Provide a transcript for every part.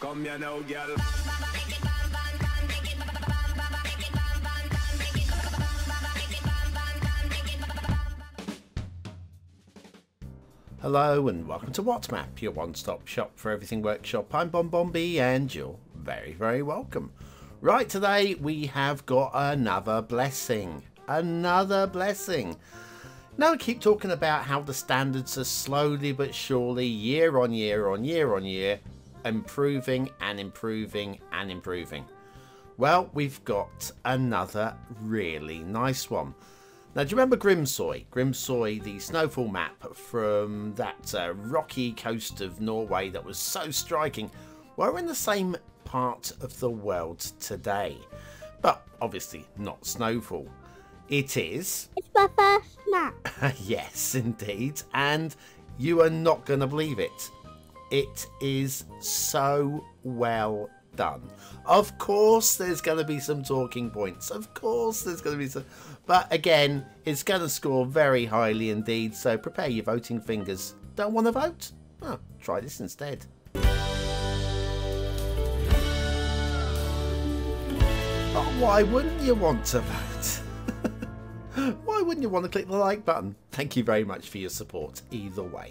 Come here now, girl. Hello and welcome to Whatmap, your one-stop shop for everything workshop. I'm BomBomBee and you're very, very welcome. Right, today we have got another blessing. Another blessing. Now we keep talking about how the standards are slowly but surely, year on year on year on year, improving and improving and improving. Well, we've got another really nice one. Now, do you remember Grimsoy? Grimsoy, the snowfall map from that rocky coast of Norway that was so striking. Well, we're in the same part of the world today, but obviously not snowfall. It is... It's my first map. Yes, indeed. And you are not going to believe it. It is so well done. Of course there's going to be some talking points. Of course there's going to be some... But again, it's going to score very highly indeed, so prepare your voting fingers. Don't want to vote? Oh, try this instead. But why wouldn't you want to vote? Why wouldn't you want to click the like button? Thank you very much for your support either way.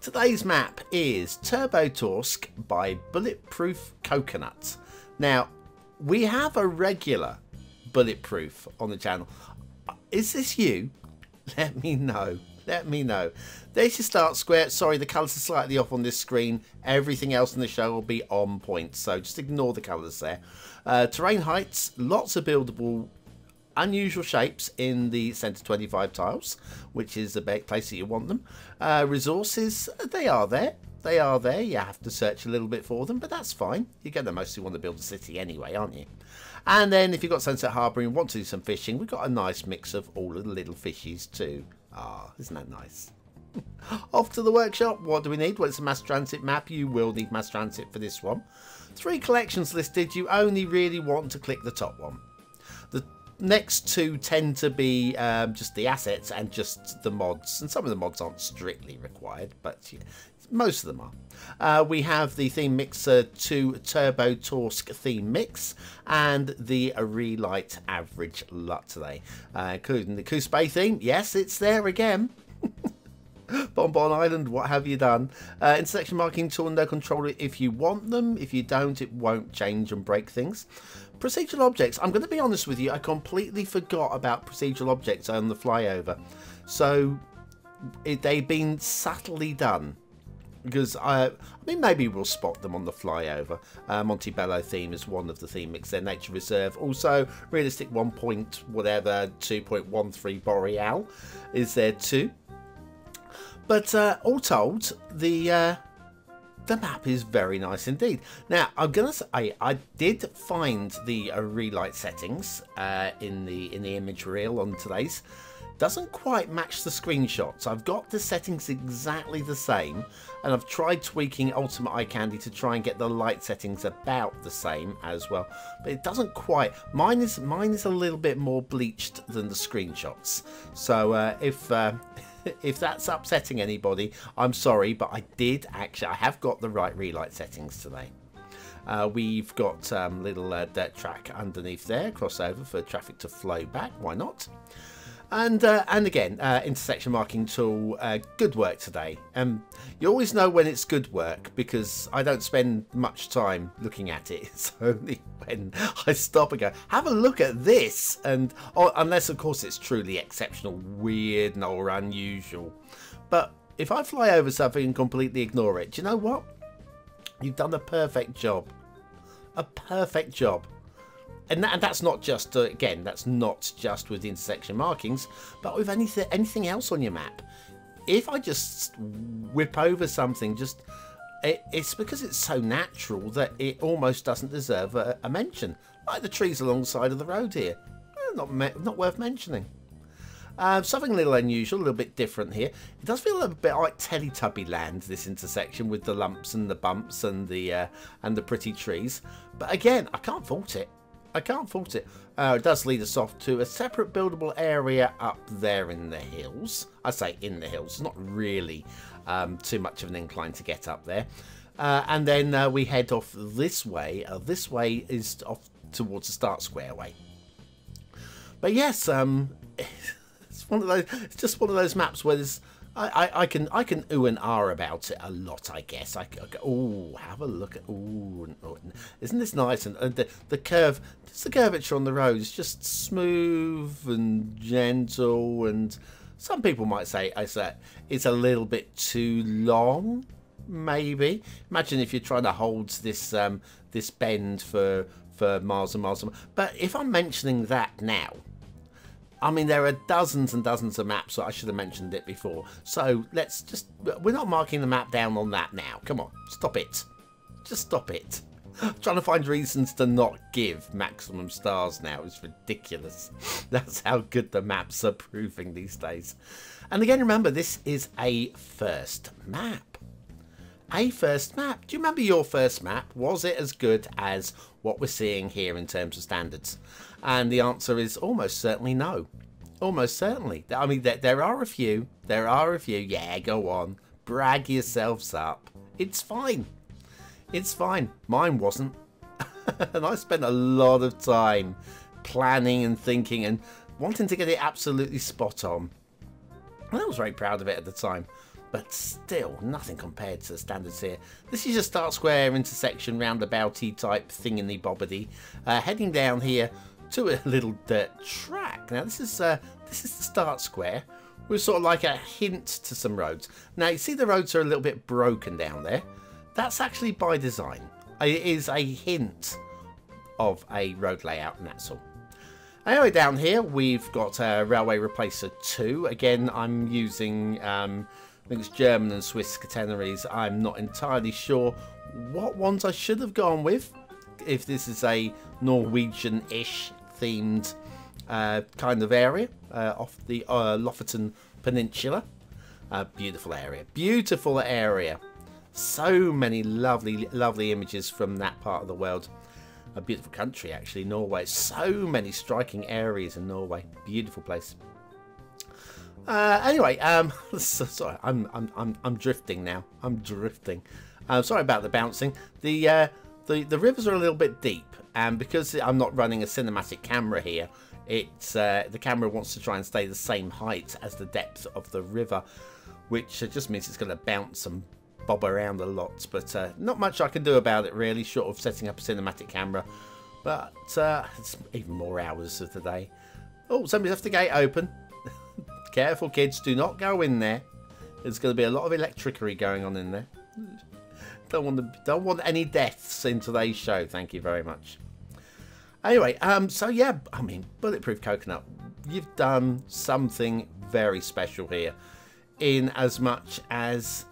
Today's map is Turbotorsk by Bulletproof Coconut. Now, we have a regular Bulletproof on the channel. Is this you? Let me know. Let me know. There's your start square. Sorry, the colours are slightly off on this screen. Everything else in the show will be on point, so just ignore the colours there. Terrain heights, lots of buildable unusual shapes in the center 25 tiles, which is the place that you want them. Resources, they are there. They are there. You have to search a little bit for them, but that's fine. You're going to mostly want to build a city anyway, aren't you? And then if you've got Sunset Harbour and you want to do some fishing, we've got a nice mix of all of the little fishies too. Ah, isn't that nice? Off to the workshop. What do we need? Well, it's a mass transit map. You will need mass transit for this one. 3 collections listed. You only really want to click the top one. The next two tend to be just the assets and just the mods, and some of the mods aren't strictly required, but yeah, most of them are. We have the Theme Mixer 2 Turbotorsk Theme Mix and the Relight Average LUT today, including the Coos Bay theme. Yes, it's there again. Bonbon Island, what have you done? Intersection marking tool, no controller if you want them. If you don't, it won't change and break things. Procedural objects. I'm going to be honest with you, I completely forgot about procedural objects on the flyover. So they've been subtly done. Because, I mean, maybe we'll spot them on the flyover. Montebello theme is one of the theme mix there. Nature Reserve. Also, Realistic 2.13 Boreal is there too. But all told, the map is very nice indeed. Now, I'm gonna say I did find the relight settings in the image reel on today's. Doesn't quite match the screenshots. I've got the settings exactly the same, and I've tried tweaking Ultimate Eye Candy to try and get the light settings about the same as well, but it doesn't quite. Mine is a little bit more bleached than the screenshots. So if that's upsetting anybody, I'm sorry, but I did actually, I have got the right relight settings today. We've got little dirt track underneath there, crossover for traffic to flow back, why not? And again, intersection marking tool, good work today. You always know when it's good work because I don't spend much time looking at it. It's only when I stop and go, have a look at this. And or, unless, of course, it's truly exceptional, weird or unusual. But if I fly over something and completely ignore it, do you know what? You've done a perfect job. A perfect job. And that's not just, again, that's not just with the intersection markings, but with anything else on your map. If I just whip over something, just it's because it's so natural that it almost doesn't deserve a mention. Like the trees alongside of the road here. Not worth mentioning. Something a little unusual, a little bit different here. It does feel a little bit like Teletubby land, this intersection, with the lumps and the bumps and the pretty trees. But again, I can't fault it. I can't fault it. It does lead us off to a separate buildable area up there in the hills. I say in the hills. It's not really too much of an incline to get up there. and then we head off this way. This way is off towards the Start Square way. But yes, it's one of those. It's just one of those maps where there's I can ooh and ah about it a lot. I guess oh, have a look at isn't this nice? And the curve, just the curvature on the road is just smooth and gentle. And some people might say it's a little bit too long. Maybe imagine if you're trying to hold this this bend for miles and miles. But if I'm mentioning that now, I mean, there are dozens and dozens of maps, so I should have mentioned it before. So let's just, we're not marking the map down on that now. Come on, stop it. Just stop it. I'm trying to find reasons to not give maximum stars now is ridiculous. That's how good the maps are proving these days. And again, remember, this is a first map. A first map. Do you remember your first map? Was it as good as what we're seeing here in terms of standards? And the answer is almost certainly no. Almost certainly. I mean, there are a few. There are a few. Yeah, go on. Brag yourselves up. It's fine. It's fine. Mine wasn't. And I spent a lot of time planning and thinking and wanting to get it absolutely spot on. And I was very proud of it at the time. But still, nothing compared to the standards here. This is a Start Square intersection, roundabouty type thinginy-bobbity. Heading down here to a little dirt track. Now, this is the Start Square. We're sort of like a hint to some roads. Now, you see the roads are a little bit broken down there. That's actually by design. It is a hint of a road layout, and that's all. Anyway, down here, we've got Railway Replacer 2. Again, I'm using... I think it's German and Swiss catenaries. I'm not entirely sure what ones I should have gone with if this is a Norwegian-ish themed kind of area off the Lofoten Peninsula. Beautiful area. Beautiful area. So many lovely, lovely images from that part of the world. A beautiful country, actually, Norway. So many striking areas in Norway. Beautiful place. Anyway, sorry, I'm drifting now. I'm drifting. Sorry about the bouncing. The rivers are a little bit deep, and because I'm not running a cinematic camera here, it's the camera wants to try and stay the same height as the depth of the river, which just means it's going to bounce and bob around a lot. But not much I can do about it really, short of setting up a cinematic camera. But it's even more hours of the day. Oh, somebody's left the gate open. Careful, kids. Do not go in there. There's going to be a lot of electricery going on in there. Don't want any deaths in today's show. Thank you very much. Anyway, so yeah, I mean, Bulletproof Coconut, you've done something very special here, in as much as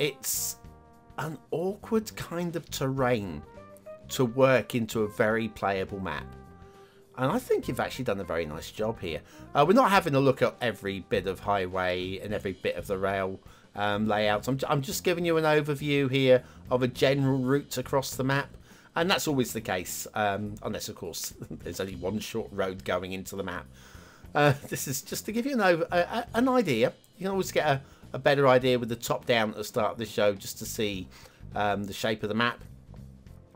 it's an awkward kind of terrain to work into a very playable map. And I think you've actually done a very nice job here. We're not having a look at every bit of highway and every bit of the rail layout. I'm just giving you an overview here of a general route across the map. And that's always the case, unless, of course, there's only one short road going into the map. This is just to give you an idea. You can always get a better idea with the top down at the start of the show just to see the shape of the map.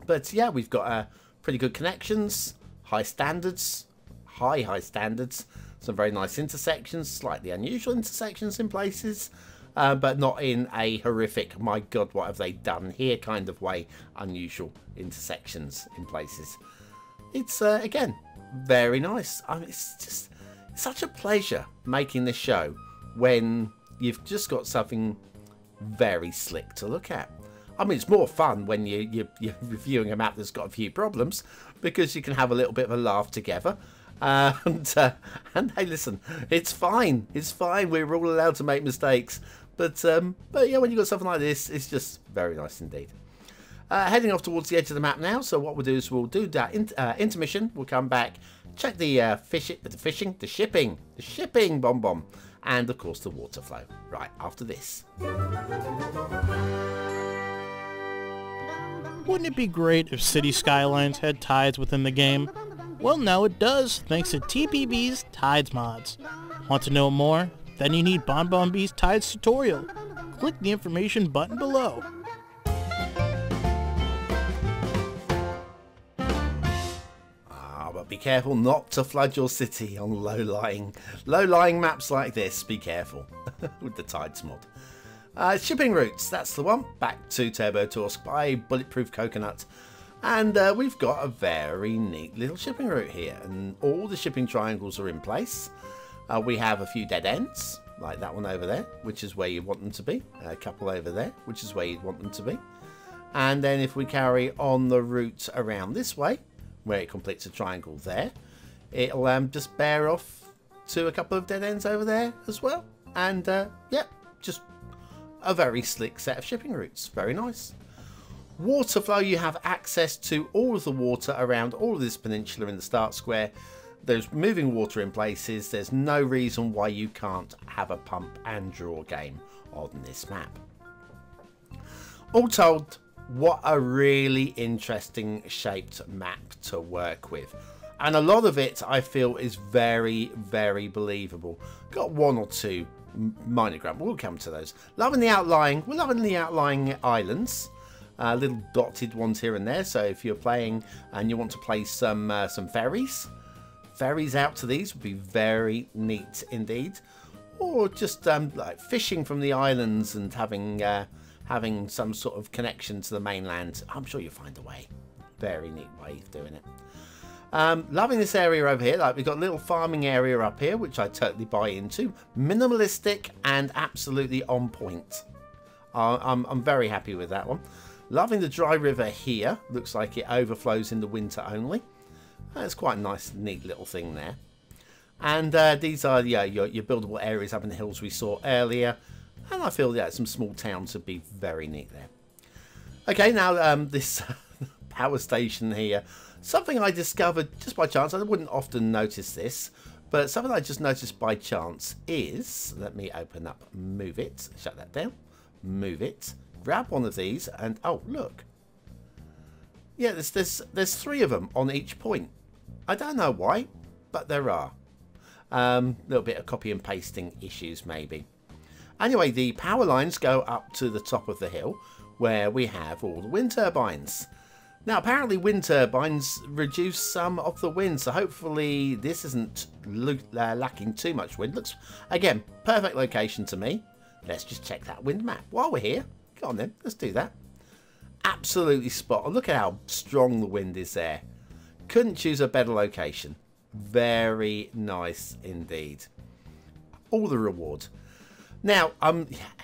But, yeah, we've got pretty good connections. High standards, high standards, some very nice intersections, slightly unusual intersections in places, but not in a horrific, my God, what have they done here kind of way, unusual intersections in places. It's, again, very nice. I mean, it's just such a pleasure making this show when you've just got something very slick to look at. I mean, it's more fun when you're reviewing a map that's got a few problems, because you can have a little bit of a laugh together. And hey, listen, it's fine. It's fine. We're all allowed to make mistakes. But yeah, when you've got something like this, it's just very nice indeed. Heading off towards the edge of the map now. So what we'll do is we'll do that intermission. We'll come back, check the shipping bomb, and of course the water flow right after this. Wouldn't it be great if city skylines had tides within the game? Well, now it does, thanks to TPB's Tides mods. Want to know more? Then you need BonBonBee's Tides tutorial. Click the information button below. but be careful not to flood your city on low-lying maps like this. Be careful with the tides mod. Shipping routes, that's the one. Back to Turbotorsk by Bulletproof Coconut. And we've got a very neat little shipping route here, and all the shipping triangles are in place. We have a few dead ends, like that one over there, which is where you want them to be. A couple over there, which is where you'd want them to be. And then if we carry on the route around this way, where it completes a triangle there, it'll just bear off to a couple of dead ends over there as well. And yeah, just a very slick set of shipping routes. Very nice. Water flow, you have access to all of the water around all of this peninsula in the start square. There's moving water in places. There's no reason why you can't have a pump and draw game on this map. All told, what a really interesting shaped map to work with. And a lot of it, I feel, is very, very believable. Got one or two minor grumbles. We'll come to those. Loving the outlying. We're loving the outlying islands. Little dotted ones here and there. So if you're playing and you want to play some ferries, ferries out to these would be very neat indeed. Or just like fishing from the islands and having having some sort of connection to the mainland. I'm sure you'll find a way. Very neat way of doing it. Loving this area over here. Like, we've got a little farming area up here, which I totally buy into. Minimalistic and absolutely on point. I'm very happy with that one. Loving the dry river here. Looks like it overflows in the winter only. That's quite a nice, neat little thing there. And these are, yeah, your buildable areas up in the hills we saw earlier. And I feel, yeah, some small towns would be very neat there. Okay, now this power station here. Something I discovered just by chance. I wouldn't often notice this, but something I just noticed by chance is, let me open up, move it, shut that down, move it, grab one of these, and oh, look. Yeah, there's three of them on each point. I don't know why, but there are. Little bit of copy and pasting issues, maybe. Anyway, the power lines go up to the top of the hill where we have all the wind turbines. Now, apparently wind turbines reduce some of the wind, so hopefully this isn't lacking too much wind. Looks, again, perfect location to me. Let's just check that wind map while we're here. Go on then, let's do that. Absolutely spot on. Look at how strong the wind is there. Couldn't choose a better location. Very nice indeed. All the reward. Now,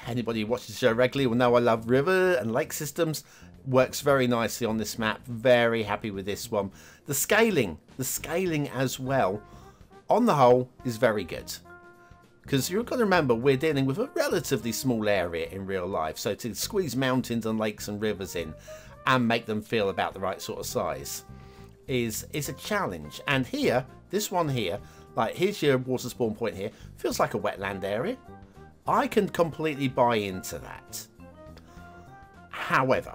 anybody who watches the show regularly will know I love river and lake systems. Works very nicely on this map. Very happy with this one. The scaling as well, on the whole, is very good. Because you've got to remember, we're dealing with a relatively small area in real life. So to squeeze mountains and lakes and rivers in and make them feel about the right sort of size is a challenge. And here, this one here, like here's your water spawn point here, feels like a wetland area. I can completely buy into that. However,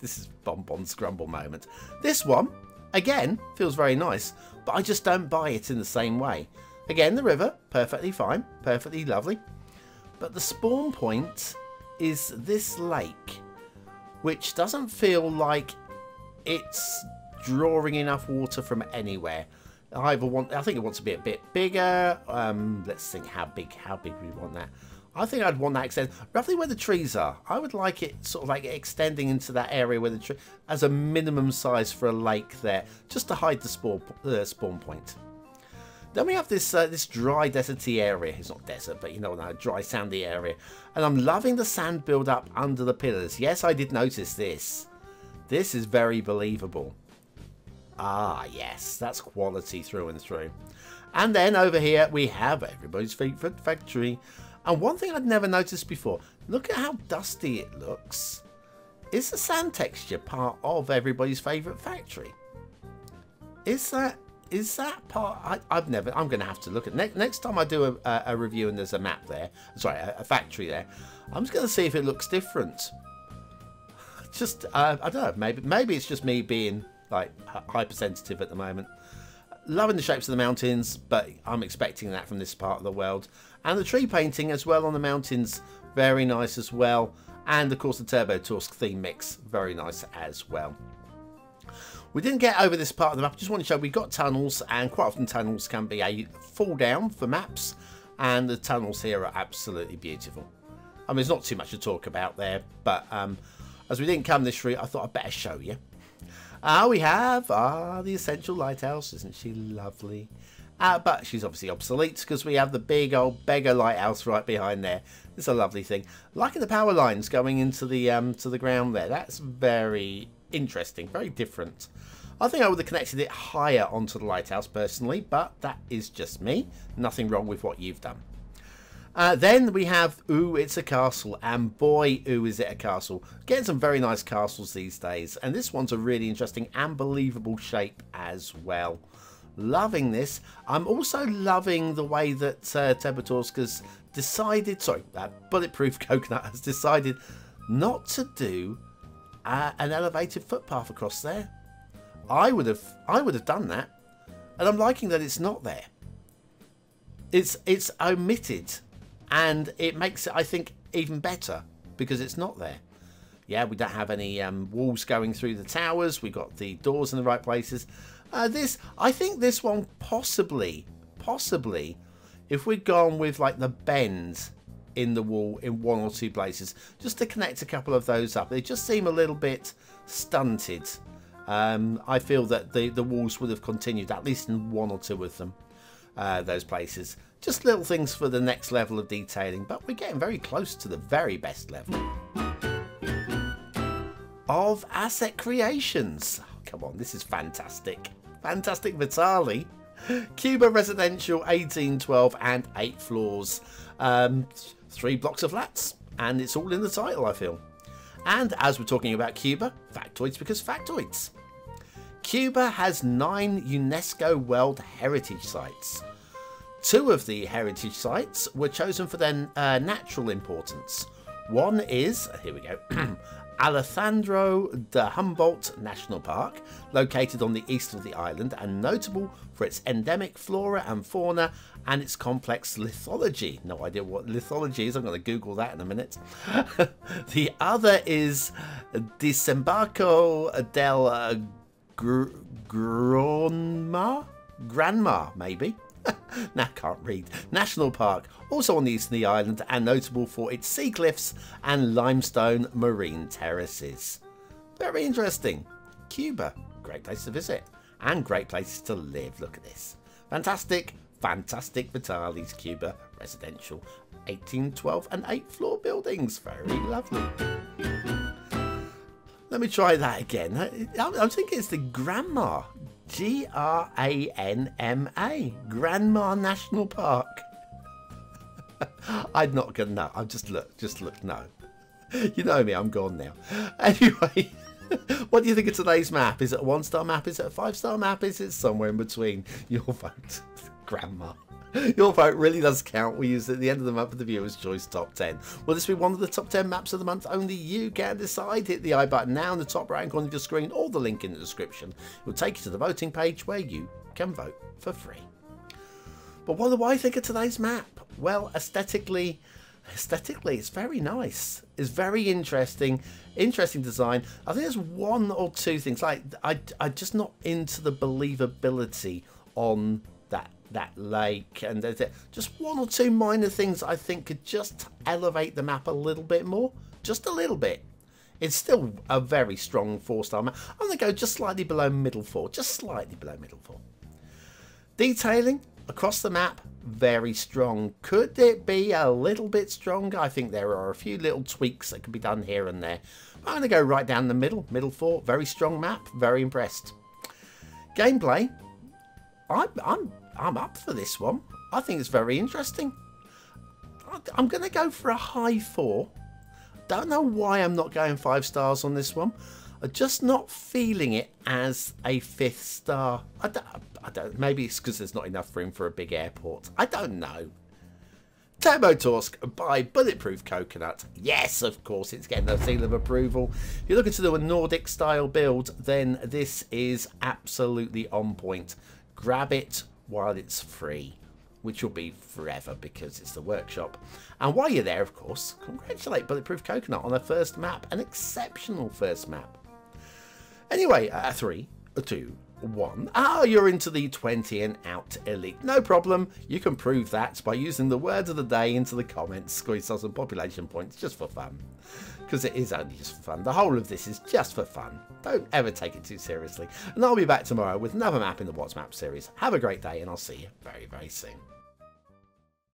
this is Bonbon's grumble moment. This one, again, feels very nice, but I just don't buy it in the same way. Again, the river, perfectly fine, perfectly lovely. But the spawn point is this lake, which doesn't feel like it's drawing enough water from anywhere. I think it wants to be a bit bigger. Let's think how big we want that. I think I'd want that extend roughly where the trees are. I would like it sort of like extending into that area where the tree, as a minimum size for a lake there, just to hide the spawn point. Then we have this this dry deserty area. It's not desert, but you know, a dry sandy area. And I'm loving the sand build up under the pillars. Yes, I did notice this. This is very believable. Ah, yes, that's quality through and through. And then over here, we have everybody's favorite factory. And one thing I'd never noticed before, look at how dusty it looks. Is the sand texture part of everybody's favorite factory? Is that part? I'm going to have to look at it. Next time I do a review and there's a map there, sorry, a factory there, I'm just going to see if it looks different. Just, I don't know, maybe it's just me being like hypersensitive at the moment. Loving the shapes of the mountains, but I'm expecting that from this part of the world. And the tree painting as well on the mountains, very nice as well. And of course the Turbotorsk theme mix, very nice as well. We didn't get over this part of the map. I just want to show we've got tunnels, and quite often tunnels can be a fall down for maps, and the tunnels here are absolutely beautiful. I mean, there's not too much to talk about there, but as we didn't come this route, I thought I'd better show you. We have the Essential Lighthouse. Isn't she lovely? But she's obviously obsolete because we have the big old beggar lighthouse right behind there. It's a lovely thing. Liking the power lines going into the to the ground there. That's very interesting, very different. I think I would have connected it higher onto the lighthouse personally, but that is just me. Nothing wrong with what you've done. Then we have, ooh, it's a castle, and boy, ooh, is it a castle. Getting some very nice castles these days, and this one's a really interesting and believable shape as well. Loving this. I'm also loving the way that Turbotorsk has decided, Bulletproof Coconut has decided not to do an elevated footpath across there. I would have done that, and I'm liking that it's not there. It's omitted. And it makes it, I think, even better because it's not there. Yeah, we don't have any walls going through the towers. We've got the doors in the right places. I think this one possibly, if we'd gone with like the bend in the wall in one or two places, just to connect a couple of those up, they just seem a little bit stunted. I feel that the walls would have continued at least in one or two of them, those places. Just little things for the next level of detailing, but we're getting very close to the very best level of asset creations. Oh, come on, this is fantastic. Fantastic Vitali. Cuba Residential, 1812 and 8 floors. 3 blocks of flats, and it's all in the title, I feel. And as we're talking about Cuba, factoids because factoids. Cuba has 9 UNESCO World Heritage Sites. 2 of the heritage sites were chosen for their natural importance. One is, here we go, Alejandro de Humboldt National Park, located on the east of the island and notable for its endemic flora and fauna and its complex lithology. No idea what lithology is, I'm going to Google that in a minute. The other is Desembarco del Granma, maybe? Now can't read. National Park, also on the east of the island and notable for its sea cliffs and limestone marine terraces. Very interesting. Cuba, great place to visit and great places to live. Look at this. Fantastic, fantastic Vitali's Cuba Residential, 1812 and 8 floor buildings. Very lovely. Let me try that again. I think it's the Granma. G-R-A-N-M-A, Granma National Park. I'm not gonna know. I'm just look, no. You know me, I'm gone now. Anyway, what do you think of today's map? Is it a 1-star map? Is it a 5-star map? Is it somewhere in between? Your vote, Granma. Your vote really does count. We use it at the end of the month for the viewer's choice top 10. Will this be one of the top 10 maps of the month? Only you can decide. Hit the I button now in the top right hand corner of your screen or the link in the description. It will take you to the voting page where you can vote for free. But what do I think of today's map? Well, aesthetically, it's very nice. It's very interesting design. I think there's one or two things. Like, I'm just not into the believability on that lake, and just one or two minor things I think could just elevate the map a little bit more, just a little bit. It's still a very strong 4-star map. I'm going to go just slightly below middle 4, just slightly below middle 4. Detailing across the map, very strong. Could it be a little bit stronger? I think there are a few little tweaks that can be done here and there. I'm going to go right down the middle, middle 4, very strong map, very impressed. Gameplay, I'm up for this one. I think it's very interesting. I'm going to go for a high 4. Don't know why I'm not going 5 stars on this one. I'm just not feeling it as a 5th star. I don't. Maybe it's because there's not enough room for a big airport. I don't know. Turbotorsk by Bulletproof Coconut. Yes, of course, it's getting the seal of approval. If you're looking to do a Nordic style build, then this is absolutely on point. Grab it while it's free, which will be forever because it's the workshop. And while you're there, of course, congratulate Bulletproof Coconut on her first map, an exceptional first map. Anyway, a 3, a 2, 1. Ah, you're into the 20 and out elite. No problem. You can prove that by using the words of the day into the comments. Squeeze some population points just for fun. Because it is only just for fun. The whole of this is just for fun. Don't ever take it too seriously. And I'll be back tomorrow with another map in the What's Map series. Have a great day, and I'll see you very, very soon.